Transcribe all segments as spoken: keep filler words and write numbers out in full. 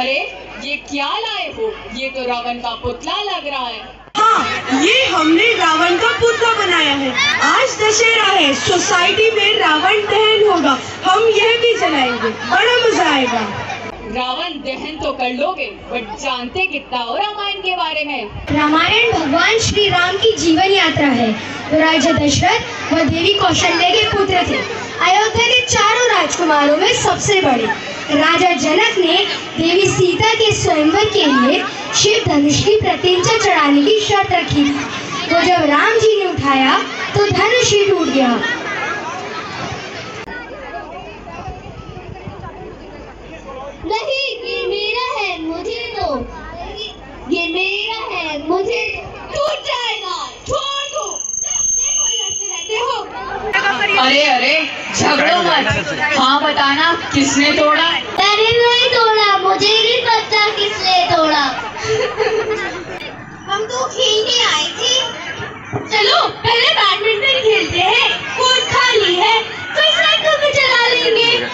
अरे ये क्या लाए हो, ये तो रावण का पुतला लग रहा है। हाँ, ये हमने रावण का पुतला बनाया है। आज दशहरा है, सोसाइटी में रावण दहन होगा, हम यह भी जलाएंगे, बड़ा मजा आएगा। रावण दहन तो कर लोगे, बट जानते कितना हो रामायण के बारे में? रामायण भगवान श्री राम की जीवन यात्रा है। राजा दशरथ व देवी कौशल्या के पुत्र थे। अयोध्या के चारों राजकुमारों में सबसे बड़े राजा जनक ने देवी सीता के स्वयंवर के लिए शिव धनुष की प्रतिष्ठा चढ़ाने की शर्त रखी थी। तो जब राम जी ने उठाया तो धनुष ही टूट गया। नहीं, ये मेरा है, मुझे दो। ये मेरा है, मुझे टूट जाएगा, छोड़ दो। कोई लड़ते रहते हो? अरे अरे झगड़ो मत। हाँ बताना, किसने तोड़ा? मैंने नहीं तोड़ा, मुझे नहीं पता किसने तोड़ा। हम तो खेलने आए थे। चलो पहले बैडमिंटन खेलते हैं, कोर्ट खाली है तो शायद तुम्हें चला लेंगे।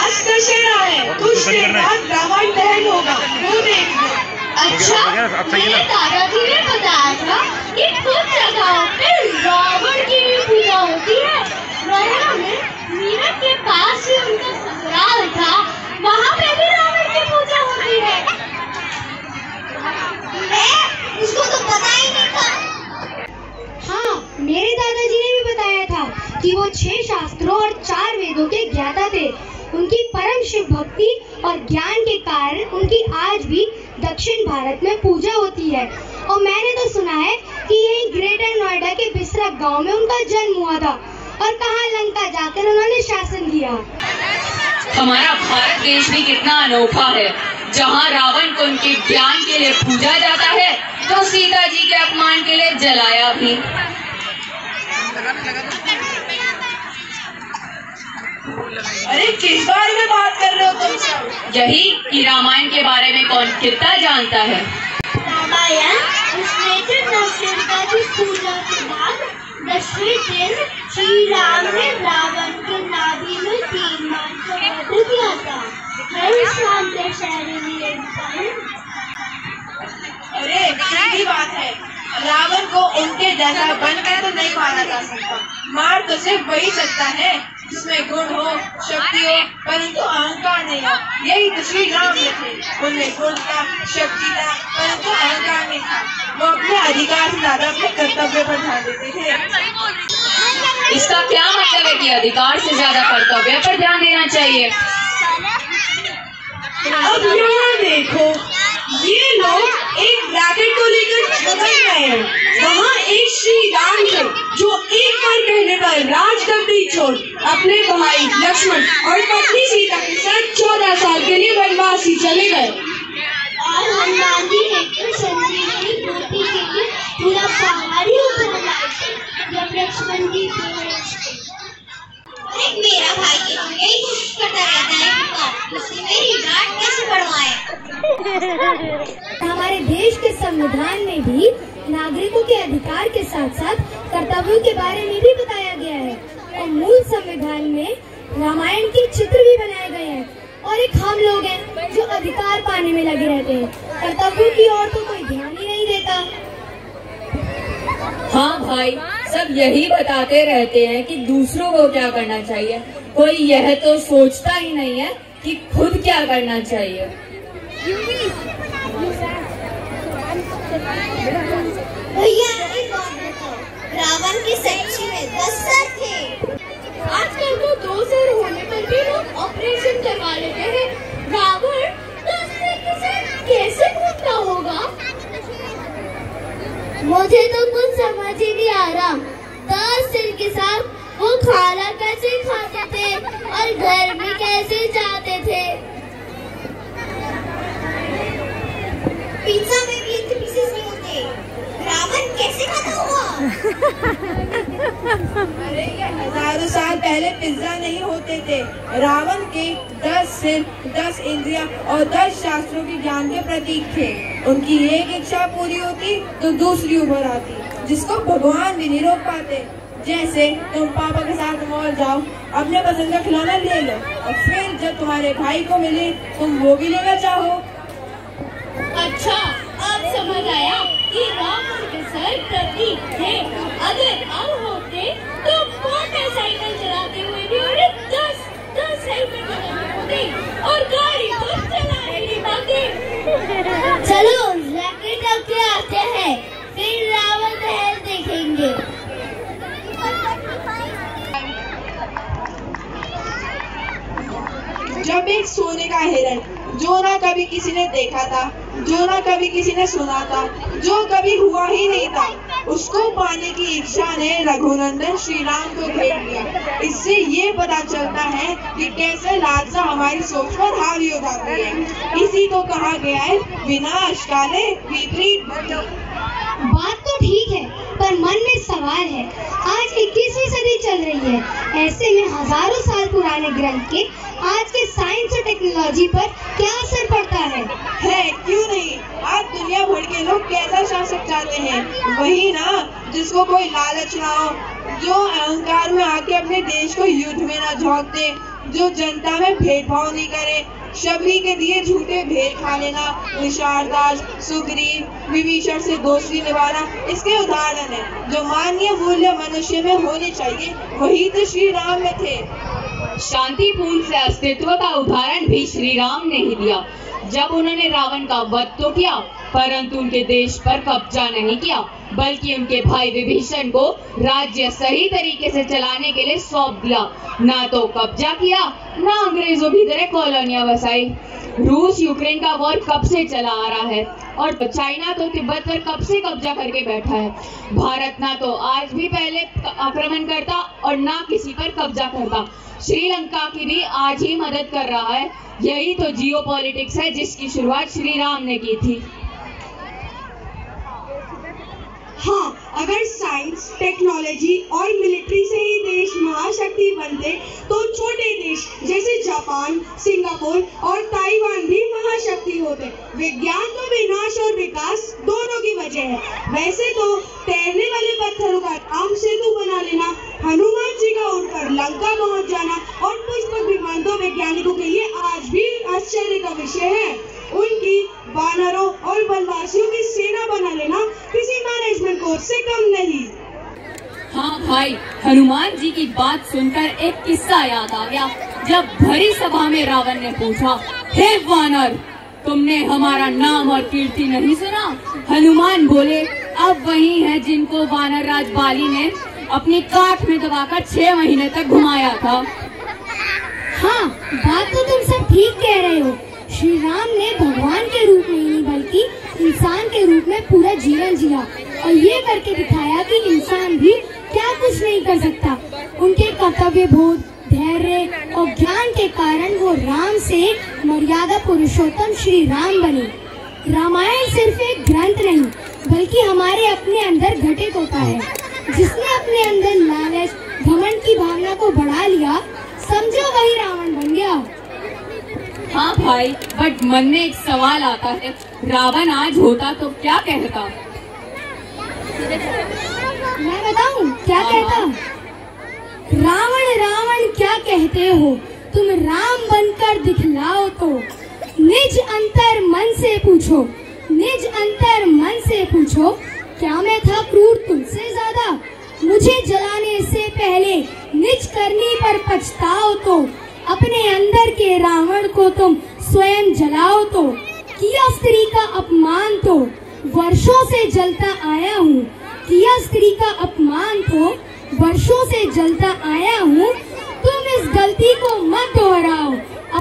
आज दशहरा है, कुछ देर बाद रावण दहन होगा, वो देखना। अच्छा, मैंने दादाजी ने बताया था कि कुछ जगहों पे रावण की भी पूजा होती है। नोएडा में मीरठ के पास ही उनका ससुराल था, वहाँ पे भी रावण की पूजा होती है। मैं उसको तो पता ही नहीं था। हाँ, मेरे दादाजी ने भी बताया था कि वो छह शास्त्रों और चार वेदों के ज्ञाता थे। उनकी परम शिव भक्ति और ज्ञान के कारण उनकी आज भी दक्षिण भारत में पूजा होती है। और मैंने तो सुना है कि यही ग्रेटर नोएडा के बिसरा गांव में उनका जन्म हुआ था और कहां लंका जाकर उन्होंने शासन किया। हमारा भारत देश भी कितना अनोखा है, जहां रावण को उनके ज्ञान के लिए पूजा जाता है तो सीता जी के अपमान के लिए जलाया भी। अरे किस बारे में बात कर रहे हो तुम सब? यही कि रामायण के बारे में कौन कितना जानता है। रामायण का की पूजा के बाद दसवें दिन श्री राम ने रावण के नाभि में तीन बार का वध किया था। हर शाम दशहरे में एक बार। अरे यही बात है, रावण को उनके जैसा बनकर तो नहीं मारा जा सकता। मार तो सिर्फ वही सकता है जिसमें गुण हो, शक्ति हो, परंतु अहंकार नहीं हो। यही तो श्री राम में थे, उनमें गुण था, शक्ति था, परंतु अहंकार नहीं था। वो अपने अधिकार से ज्यादा अपने कर्तव्य पर ध्यान देते थे। इसका क्या मतलब है कि अधिकार से ज्यादा कर्तव्य पर ध्यान देना चाहिए? अब यहाँ देखो, ये लोग एक ब्रैकेट को लेकर झगड़ रहे हैं। वहाँ एक श्री राम थे जो एक बार कहने पर राजगद्दी छोड़ अपने भाई लक्ष्मण और पत्नी सीता के साथ चौदह साल के लिए वनवास ही चले गए। और हनुमान जी ने तो संजीवनी बूटी के लिए पूरा पहाड़ ही उतर लाए थे जब लक्ष्मण जी थे। एक मेरा भाई यही कोशिश करता रहता है, उसने मेरी गांठ कैसे बढ़वाया। हमारे देश के संविधान में भी नागरिकों के अधिकार के साथ साथ कर्तव्यों के बारे में भी बताया गया है। और मूल संविधान में रामायण के चित्र भी बनाए गए हैं। और एक हम लोग हैं जो अधिकार पाने में लगे रहते हैं, कर्तव्यों की ओर तो कोई ध्यान ही नहीं देता। हाँ भाई, सब यही बताते रहते हैं कि दूसरों को क्या करना चाहिए, कोई यह तो सोचता ही नहीं है कि खुद क्या करना चाहिए। भैया एक बात बताओ, रावण के सच्ची में दस सर थे। आजकल तो दो सर होने पर भी लोग ऑपरेशन करवा लेते हैं। रावण कैसे घूमता होगा? मुझे तो कुछ समझ ही नहीं आ रहा। दस सिर के साथ वो खाना कैसे खाते थे और घर में कैसे जाते थे? पिज्जा में भी इतने पीसेस नहीं होते, रावण कैसे खाता होगा? अरे ये हजारों साल पहले पिज्जा नहीं होते थे। रावण के दस सिर, दस इंद्रिया और दस शास्त्रों के ज्ञान के प्रतीक थे। उनकी एक इच्छा पूरी होती तो दूसरी उभर आती, जिसको भगवान भी नहीं रोक पाते। जैसे तुम पापा के साथ मॉल जाओ, अपने पसंद का खिलौना ले लो और फिर जब तुम्हारे भाई को मिले तुम वो भी लेना चाहो। अच्छा, अब समझ आया कि रामपुर के सर प्रतीक थे। अगर अब होते तो मोटरसाइकिल चलाते हुए भी उन्हें दस दस हेलमेट लगाने होते और गाड़ी को चलाने नहीं पाते। चलो रैकेट के आते हैं, फिर रावण महल देखेंगे। जब एक सोने का हिरण, जो ना कभी किसी ने देखा था, जो ना कभी किसी ने सुना था, जो कभी हुआ ही नहीं था, उसको पाने की इच्छा ने रघुनंदन श्री राम को घेर लिया। इससे ये पता चलता है कि कैसे लालसा हमारी सोच पर हावी हो जाती है। इसी को कहा गया है विनाश काले विपरीत बुद्धि। बात तो ठीक है, पर मन में सवाल है, आज इक्कीसवीं सदी चल रही है, ऐसे में हजारों साल पुराने ग्रंथ के आज के साइंस और टेक्नोलॉजी पर क्या असर पड़ता है? है क्यों नहीं, आज दुनिया भर के लोग कैसा शासक चाहते हैं, वही ना जिसको कोई लालच ना हो, जो अहंकार में आके अपने देश को युद्ध में ना झोंक दे, जो जनता में भेदभाव नहीं करे, शबरी के दिए झूठे भेद खा लेना, विशारदास, सुग्रीव, विभीषण से दोस्ती निभाना इसके उदाहरण है। जो मानवीय मूल्य मनुष्य में होने चाहिए वही तो श्री राम में थे। शांतिपूर्ण से अस्तित्व का उदाहरण भी श्री राम ने ही दिया। जब उन्होंने रावण का वध तो किया, परंतु उनके देश पर कब्जा नहीं किया, बल्कि उनके भाई विभीषण को राज्य सही तरीके से चलाने के लिए सौंप दिया। ना तो कब्जा किया, ना अंग्रेजों की तरह कॉलोनिया बसाई। रूस यूक्रेन का वॉर कब से चला आ रहा है और चाइना तो तिब्बत पर कब से कब्जा करके बैठा है। भारत ना तो आज भी पहले आक्रमण करता और ना किसी पर कब्जा करता। श्रीलंका की भी आज ही मदद कर रहा है। यही तो जियोपॉलिटिक्स है जिसकी शुरुआत श्री राम ने की थी। हाँ, अगर साइंस, टेक्नोलॉजी और मिलिट्री से ही देश महाशक्ति बनते तो छोटे देश जैसे जापान, सिंगापुर और ताइवान भी महाशक्ति होते। विज्ञान तो विनाश और विकास दोनों की वजह है। वैसे तो तैरने वाले पत्थरों का राम सेतु बना लेना, हनुमान जी का उड़कर लंका पहुंच जाना और पुष्पक विमान तो वैज्ञानिकों के लिए आज भी आश्चर्य का विषय है। उनकी वानरों और वनवासियों की सेना बना लेना किसी मैनेजमेंट कोर्स से कम नहीं। हाँ भाई, हनुमान जी की बात सुनकर एक किस्सा याद आ गया। जब भरी सभा में रावण ने पूछा, हे वानर, तुमने हमारा नाम और कीर्ति नहीं सुना। हनुमान बोले, अब वही है जिनको वानर राज बाली ने अपनी काठ में दबाकर छह महीने तक घुमाया था। हाँ, बात तो तुम सब ठीक कह रहे हो। श्री राम ने भगवान के रूप में नहीं बल्कि इंसान के रूप में पूरा जीवन जिया और ये करके दिखाया कि इंसान भी क्या कुछ नहीं कर सकता। उनके कर्तव्य बोध, धैर्य और ज्ञान के कारण वो राम से मर्यादा पुरुषोत्तम श्री राम बने। रामायण सिर्फ एक ग्रंथ नहीं बल्कि हमारे अपने अंदर घटित होता है। जिसने अपने अंदर लालच, घमंड की भावना को बढ़ा लिया, समझो वही रावण बन गया। हाँ भाई, बट मन में एक सवाल आता है, रावण आज होता तो क्या कहता? मैं बताऊं क्या कहता? रावण रावण क्या कहते हो, तुम राम बनकर दिखलाओ। तो निज अंतर मन से पूछो, निज अंतर मन से पूछो, क्या मैं था क्रूर तुमसे ज्यादा? मुझे जलाने से पहले निज करनी पर पछताओ। तो अपने अंदर के रावण को तुम स्वयं जलाओ। तो किया स्त्री का अपमान, तो वर्षों से जलता आया हूँ। किया स्त्री का अपमान, तो वर्षों से जलता आया हूँ। तुम इस गलती को मत दोहराओ।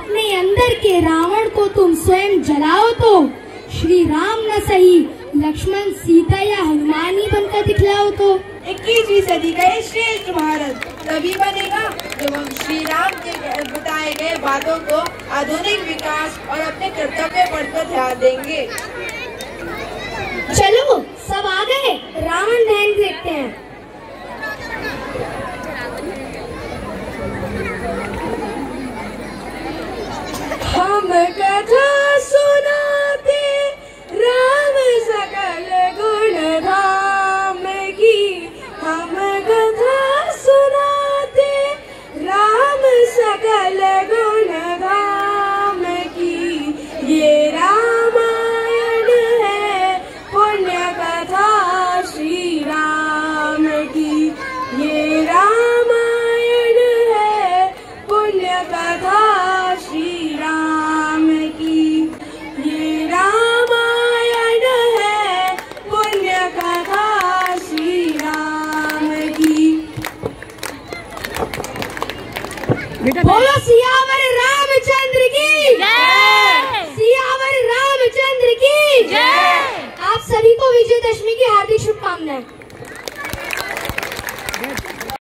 अपने अंदर के रावण को तुम स्वयं जलाओ। तो श्री राम न सही, लक्ष्मण, सीता या हनुमान ही बनकर दिखलाओ। तो इक्कीसवीं सदी का ये श्रेष्ठ भारत तभी बनेगा जब हम श्री राम के बताए गए बातों को आधुनिक विकास और अपने कर्तव्य पर ध्यान देंगे। चलो सब आ गए, रावण दहन देखते हैं। हम कथा सुनाते राम सकल गुण धाम की, हम कथा विजयदशमी की हार्दिक शुभकामनाएं।